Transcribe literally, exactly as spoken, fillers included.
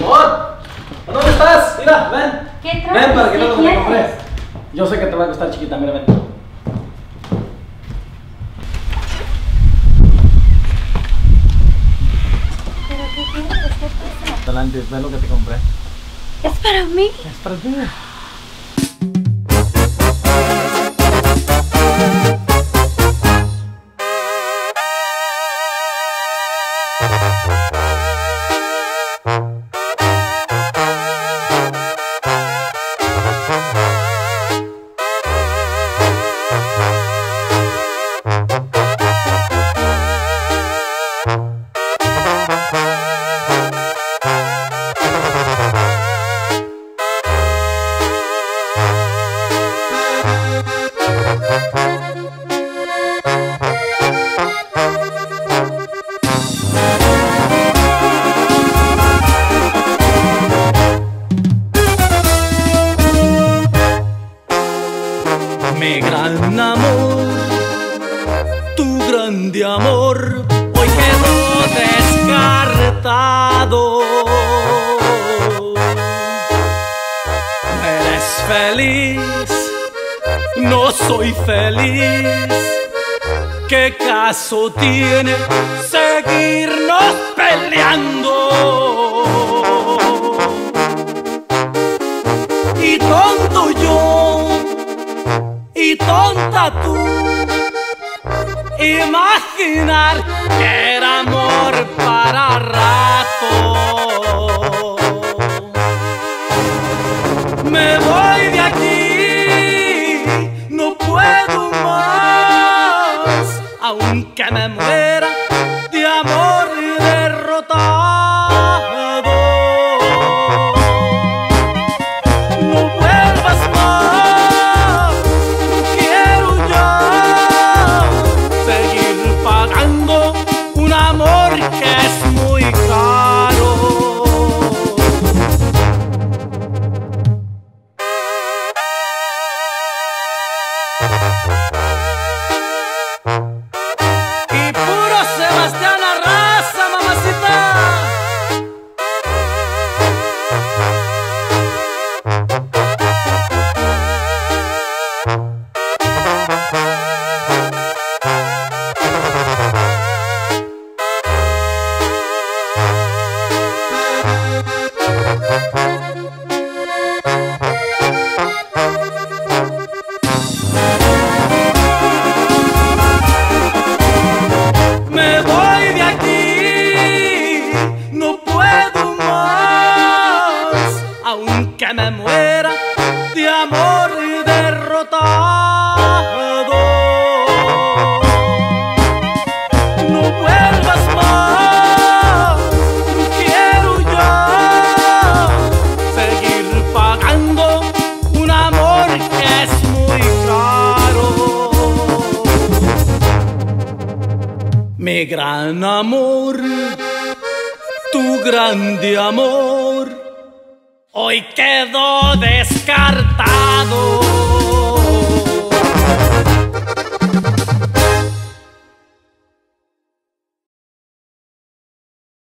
¡Amor! ¿Dónde estás? Mira, ven. ¿Qué traes? Ven para que no lo compres. Yo sé que te va a gustar, chiquita, mira, ven. Adelante, ve lo que te compré. ¿Es para mí? Es para ti. Mi gran amor, tu grande amor, hoy quedó descartado. Eres feliz, no soy feliz. ¿Qué caso tiene seguirnos peleando? Y tonto yo, y tonta tú, imaginar que era amor para rato. Me voy de aquí, no puedo más, aunque me muera de amor derrotado. No vuelvas más. Que me muera de amor derrotado. No vuelvas más, quiero yo seguir pagando un amor que es muy caro. Mi gran amor, tu grande amor, hoy quedó descartado.